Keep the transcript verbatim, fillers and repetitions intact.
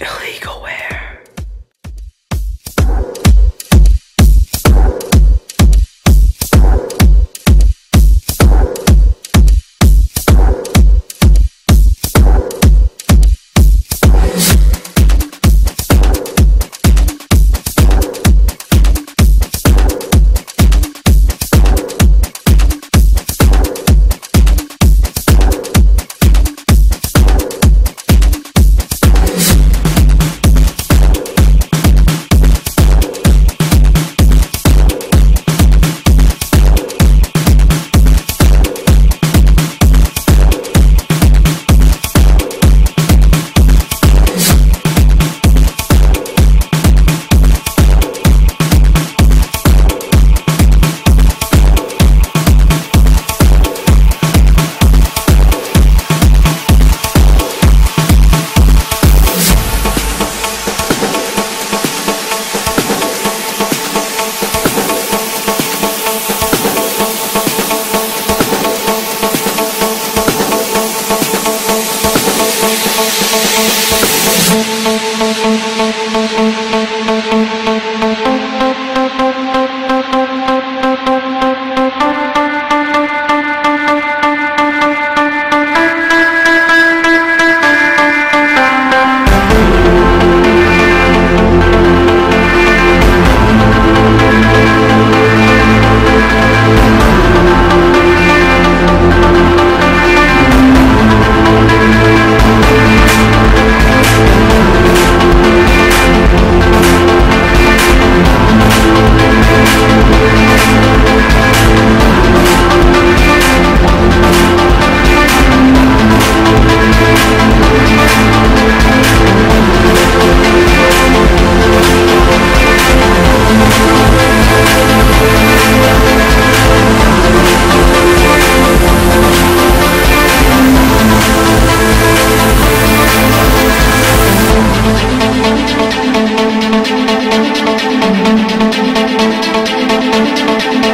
Illegal wear.